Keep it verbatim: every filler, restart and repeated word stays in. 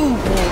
You